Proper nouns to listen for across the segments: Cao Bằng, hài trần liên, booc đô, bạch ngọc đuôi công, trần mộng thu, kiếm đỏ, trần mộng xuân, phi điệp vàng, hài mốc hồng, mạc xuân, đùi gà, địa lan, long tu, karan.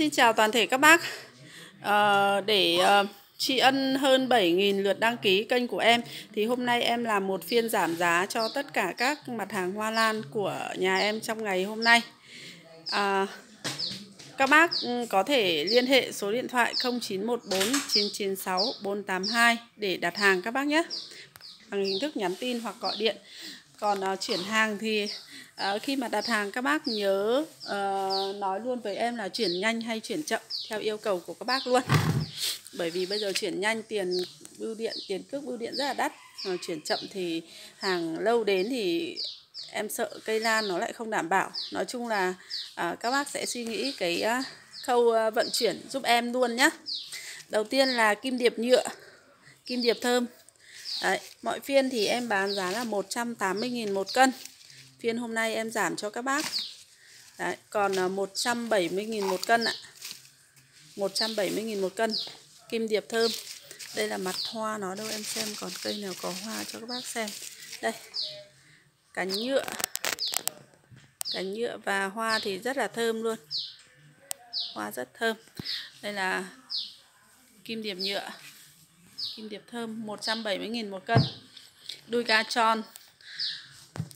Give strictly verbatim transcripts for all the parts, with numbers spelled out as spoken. Xin chào toàn thể các bác. à, Để uh, tri ân hơn bảy nghìn lượt đăng ký kênh của em, thì hôm nay em làm một phiên giảm giá cho tất cả các mặt hàng hoa lan của nhà em trong ngày hôm nay. à, Các bác có thể liên hệ số điện thoại không chín một bốn chín chín sáu bốn tám hai để đặt hàng các bác nhé, bằng hình thức nhắn tin hoặc gọi điện. Còn uh, chuyển hàng thì uh, khi mà đặt hàng các bác nhớ uh, nói luôn với em là chuyển nhanh hay chuyển chậm theo yêu cầu của các bác luôn. Bởi vì bây giờ chuyển nhanh tiền bưu điện, tiền cước bưu điện rất là đắt. uh, Chuyển chậm thì hàng lâu đến thì em sợ cây lan nó lại không đảm bảo. Nói chung là uh, các bác sẽ suy nghĩ cái uh, khâu uh, vận chuyển giúp em luôn nhé. Đầu tiên là kim điệp nhựa, kim điệp thơm. Đấy, mọi phiên thì em bán giá là một trăm tám mươi nghìn một cân. Phiên hôm nay em giảm cho các bác. Đấy, còn một trăm bảy mươi nghìn một cân ạ. một trăm bảy mươi nghìn một cân kim điệp thơm. Đây là mặt hoa nó đâu, em xem còn cây nào có hoa cho các bác xem. Đây. Cánh nhựa. Cánh nhựa và hoa thì rất là thơm luôn. Hoa rất thơm. Đây là kim điệp nhựa, kim điệp thơm một trăm bảy mươi nghìn một cân. Đùi gà tròn,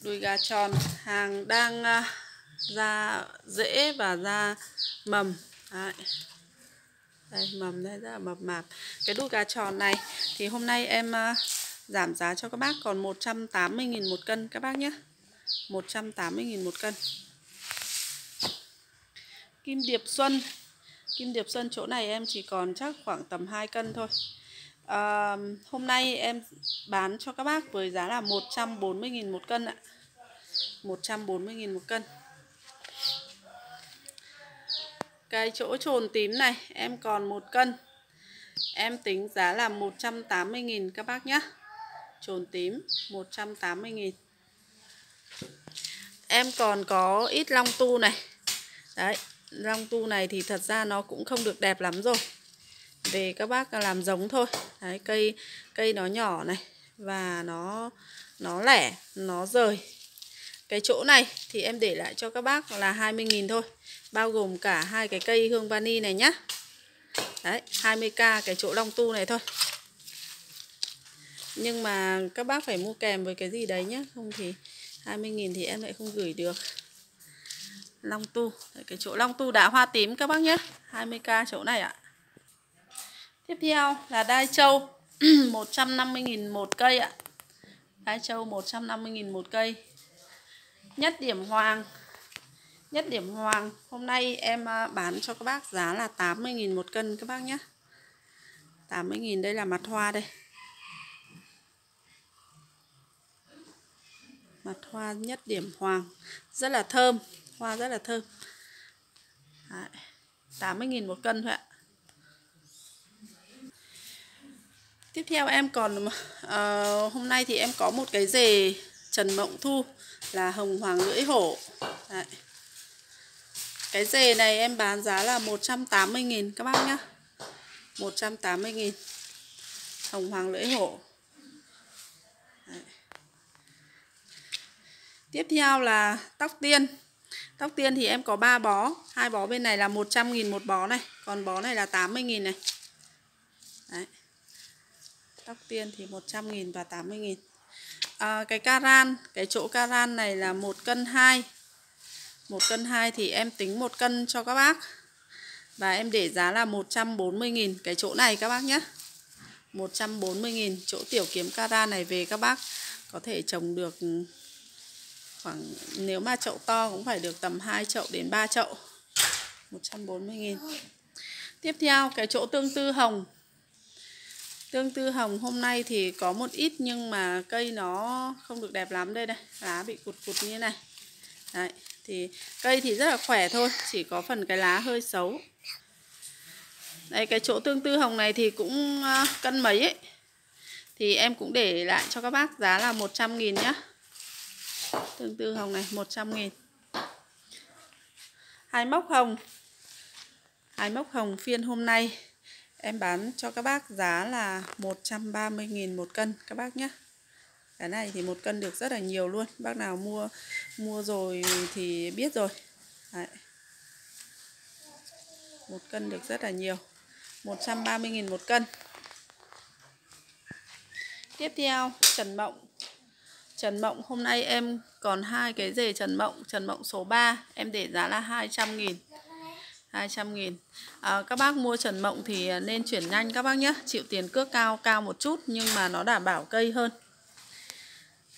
đùi gà tròn hàng đang uh, ra rễ và ra mầm. Đấy. Đây mầm đây rất là mập mạp. Cái đùi gà tròn này thì hôm nay em uh, giảm giá cho các bác còn một trăm tám mươi nghìn một cân các bác nhé. một trăm tám mươi nghìn một cân. Kim điệp xuân, kim điệp xuân chỗ này em chỉ còn chắc khoảng tầm hai cân thôi. À, hôm nay em bán cho các bác với giá là một trăm bốn mươi nghìn một cân ạ. một trăm bốn mươi nghìn một cân. Cái chỗ trồn tím này em còn một cân. Em tính giá là một trăm tám mươi nghìn các bác nhé. Trồn tím một trăm tám mươi nghìn. Em còn có ít long tu này. Đấy, long tu này thì thật ra nó cũng không được đẹp lắm rồi, về các bác làm giống thôi. Đấy, cây cây nó nhỏ này và nó nó lẻ, nó rời. Cái chỗ này thì em để lại cho các bác là hai mươi nghìn thôi, bao gồm cả hai cái cây hương vani này nhá. Đấy, hai mươi k cái chỗ long tu này thôi. Nhưng mà các bác phải mua kèm với cái gì đấy nhá, không thì hai mươi nghìn thì em lại không gửi được. Long tu, cái chỗ long tu đã hoa tím các bác nhé, hai mươi k chỗ này ạ. Tiếp theo là đai châu một trăm năm mươi nghìn một cây ạ. Đai châu một trăm năm mươi nghìn một cây. Nhất điểm hoàng. Nhất điểm hoàng hôm nay em bán cho các bác giá là tám mươi nghìn một cân các bác nhé. tám mươi nghìn, đây là mặt hoa đây. Mặt hoa nhất điểm hoàng rất là thơm, hoa rất là thơm. Đấy, tám mươi nghìn một cân thôi ạ. Tiếp theo em còn uh, hôm nay thì em có một cái dề Trần Mộng Thu là hồng hoàng lưỡi hổ. Đấy. Cái dề này em bán giá là một trăm tám mươi nghìn các bác nhá. một trăm tám mươi nghìn. Hồng hoàng lưỡi hổ. Đấy. Tiếp theo là tóc tiên. Tóc tiên thì em có ba bó, hai bó bên này là một trăm nghìn một bó này, còn bó này là tám mươi nghìn này. Đấy. Tóc tiên thì một trăm nghìn và tám mươi nghìn. à, Cái karan, cái chỗ karan này là một cân hai. Một cân hai thì em tính một cân cho các bác. Và em để giá là một trăm bốn mươi nghìn cái chỗ này các bác nhé. Một trăm bốn mươi nghìn chỗ tiểu kiếm karan này, về các bác có thể trồng được khoảng, nếu mà chậu to cũng phải được tầm hai chậu đến ba chậu. Một trăm bốn mươi nghìn. Tiếp theo cái chỗ tương tư hồng. Tương tư hồng hôm nay thì có một ít nhưng mà cây nó không được đẹp lắm. Đây đây, lá bị cụt cụt như thế này. Đấy, thì cây thì rất là khỏe thôi, chỉ có phần cái lá hơi xấu. Đây, cái chỗ tương tư hồng này thì cũng uh, cân mấy ấy. Thì em cũng để lại cho các bác giá là một trăm nghìn nhá. Tương tư hồng này một trăm nghìn. Hái mốc hồng. Hái mốc hồng phiên hôm nay em bán cho các bác giá là một trăm ba mươi nghìn một cân các bác nhé. Cái này thì một cân được rất là nhiều luôn. Bác nào mua mua rồi thì biết rồi. Đấy. một cân được rất là nhiều, một trăm ba mươi nghìn một cân. Tiếp theo trần mộng. Trần mộng hôm nay em còn hai cái rể trần mộng, trần mộng số ba em để giá là hai trăm nghìn. hai trăm nghìn. À, các bác mua trần mộng thì nên chuyển nhanh các bác nhé, chịu tiền cước cao cao một chút nhưng mà nó đảm bảo cây hơn.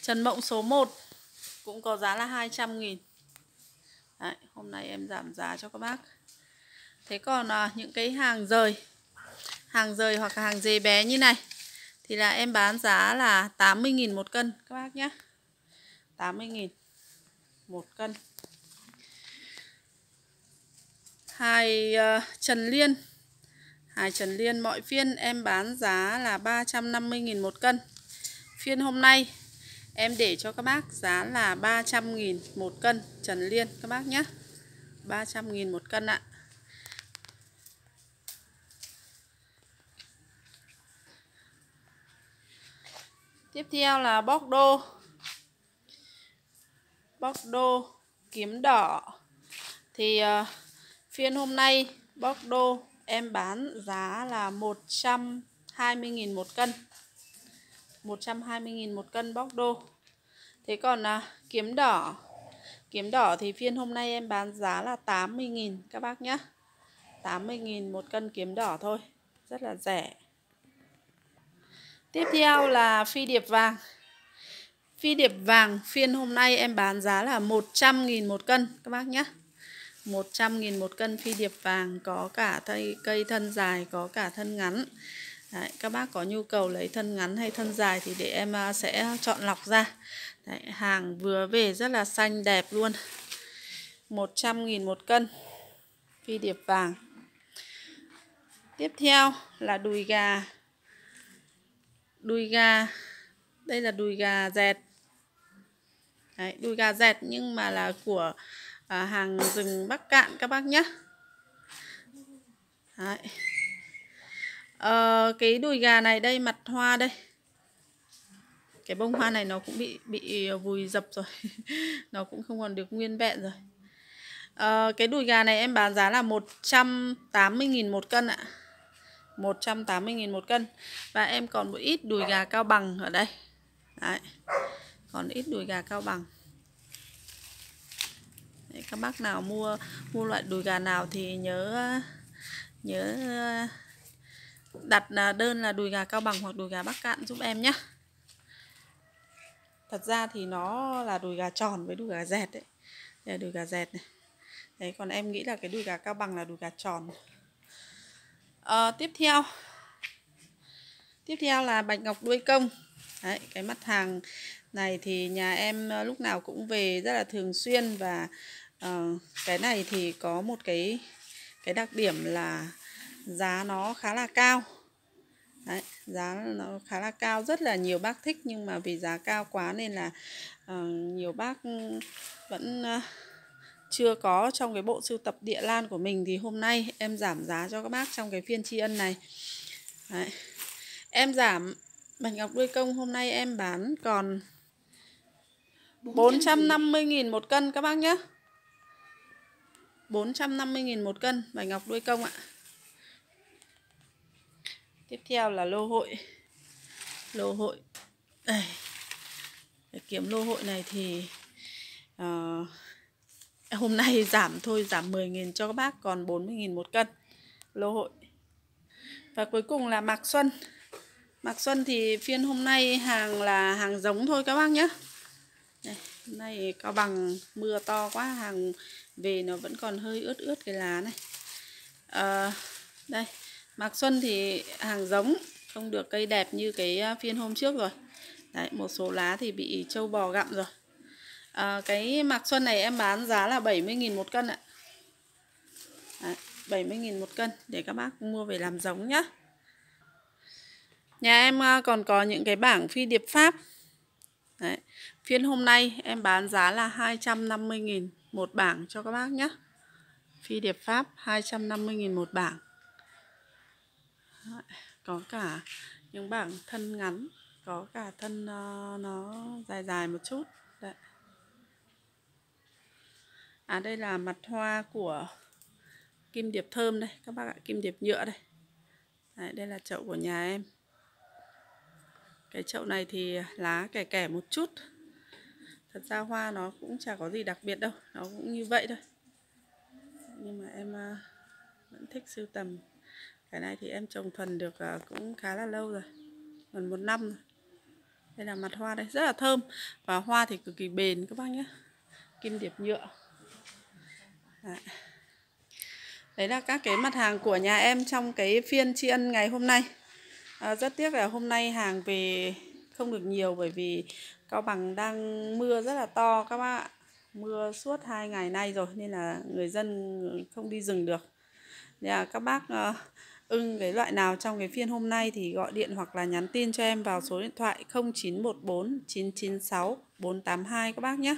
Trần mộng số một cũng có giá là hai trăm nghìn. Đấy, hôm nay em giảm giá cho các bác. Thế còn à, những cái hàng rời, hàng rời hoặc hàng dề bé như này thì là em bán giá là tám mươi nghìn một cân các bác nhé, tám mươi nghìn một cân. Hài uh, Trần Liên, hài Trần Liên mọi phiên em bán giá là ba trăm năm mươi nghìn một cân. Phiên hôm nay em để cho các bác giá là ba trăm nghìn một cân Trần Liên các bác nhé, ba trăm nghìn một cân ạ. Tiếp theo là bóc đô. Bóc đô kiếm đỏ thì uh, phiên hôm nay bóc đô em bán giá là một trăm hai mươi nghìn một cân, một trăm hai mươi nghìn một cân bóc đô. Thế còn à, kiếm đỏ, kiếm đỏ thì phiên hôm nay em bán giá là tám mươi nghìn các bác nhé, tám mươi nghìn một cân kiếm đỏ thôi, rất là rẻ. Tiếp theo là phi điệp vàng. Phi điệp vàng phiên hôm nay em bán giá là một trăm nghìn một cân các bác nhé, một trăm nghìn một cân phi điệp vàng, có cả thay, cây thân dài, có cả thân ngắn. Đấy, các bác có nhu cầu lấy thân ngắn hay thân dài thì để em sẽ chọn lọc ra. Đấy, hàng vừa về rất là xanh đẹp luôn. một trăm nghìn một cân phi điệp vàng. Tiếp theo là đùi gà. Đùi gà, đây là đùi gà dẹt. Đấy, đùi gà dẹt nhưng mà là của À, hàng rừng Bắc Cạn các bác nhé. Đấy. À, cái đùi gà này đây, mặt hoa đây, cái bông hoa này nó cũng bị bị vùi dập rồi nó cũng không còn được nguyên vẹn rồi. À, cái đùi gà này em bán giá là một trăm tám mươi nghìn một cân ạ, một trăm tám mươi nghìn một cân. Và em còn một ít đùi gà Cao Bằng ở đây. Đấy, còn ít đùi gà Cao Bằng. Các bác nào mua mua loại đùi gà nào thì nhớ nhớ đặt đơn là đùi gà Cao Bằng hoặc đùi gà Bắc Cạn giúp em nhé. Thật ra thì nó là đùi gà tròn với đùi gà dẹt đấy. Đây là đùi gà dẹt này. Đấy, còn em nghĩ là cái đùi gà Cao Bằng là đùi gà tròn. À, tiếp theo tiếp theo là bạch ngọc đuôi công. Đấy, cái mặt hàng này thì nhà em lúc nào cũng về rất là thường xuyên. Và uh, cái này thì có một cái cái đặc điểm là giá nó khá là cao. Đấy, giá nó khá là cao, rất là nhiều bác thích nhưng mà vì giá cao quá nên là uh, nhiều bác vẫn uh, chưa có trong cái bộ sưu tập địa lan của mình. Thì hôm nay em giảm giá cho các bác trong cái phiên tri ân này. Đấy, em giảm bạch ngọc đuôi công hôm nay em bán còn bốn trăm năm mươi nghìn một cân các bác nhé, bốn trăm năm mươi nghìn một cân bạch ngọc đuôi công ạ. Tiếp theo là lô hội. Lô hội đây. Để kiếm lô hội này thì uh, hôm nay giảm thôi, giảm mười nghìn cho các bác, còn bốn mươi nghìn một cân lô hội. Và cuối cùng là mạc xuân. Mạc xuân thì phiên hôm nay hàng là hàng giống thôi các bác nhé. Đây, hôm nay Cao Bằng mưa to quá, hàng về nó vẫn còn hơi ướt ướt cái lá này. À, đây, mạc xuân thì hàng giống, không được cây đẹp như cái phiên hôm trước rồi. Đấy, một số lá thì bị trâu bò gặm rồi. À, cái mạc xuân này em bán giá là bảy mươi nghìn một cân ạ. bảy mươi nghìn một cân để các bác mua về làm giống nhé. Nhà em còn có những cái bảng phi điệp Pháp. Đấy, phiên hôm nay em bán giá là hai trăm năm mươi nghìn một bảng cho các bác nhé. Phi điệp Pháp hai trăm năm mươi nghìn một bảng. Đấy, có cả những bảng thân ngắn, có cả thân uh, nó dài dài một chút. Đấy. À, đây là mặt hoa của kim điệp thơm đây các bác ạ, kim điệp nhựa đây. Đấy, đây là chậu của nhà em. Cái chậu này thì lá kẻ kẻ một chút. Thật ra hoa nó cũng chả có gì đặc biệt đâu, nó cũng như vậy thôi. Nhưng mà em vẫn thích sưu tầm. Cái này thì em trồng thuần được cũng khá là lâu rồi, gần một năm rồi. Đây là mặt hoa đây, rất là thơm. Và hoa thì cực kỳ bền các bác nhé. Kim điệp nhựa. Đấy. Đấy là các cái mặt hàng của nhà em trong cái phiên tri ân ngày hôm nay. À, rất tiếc là hôm nay hàng về không được nhiều bởi vì Cao Bằng đang mưa rất là to các bác ạ. Mưa suốt hai ngày nay rồi nên là người dân không đi rừng được. Nên là các bác uh, ưng cái loại nào trong cái phiên hôm nay thì gọi điện hoặc là nhắn tin cho em vào số điện thoại không chín một bốn chín chín sáu bốn tám hai các bác nhé.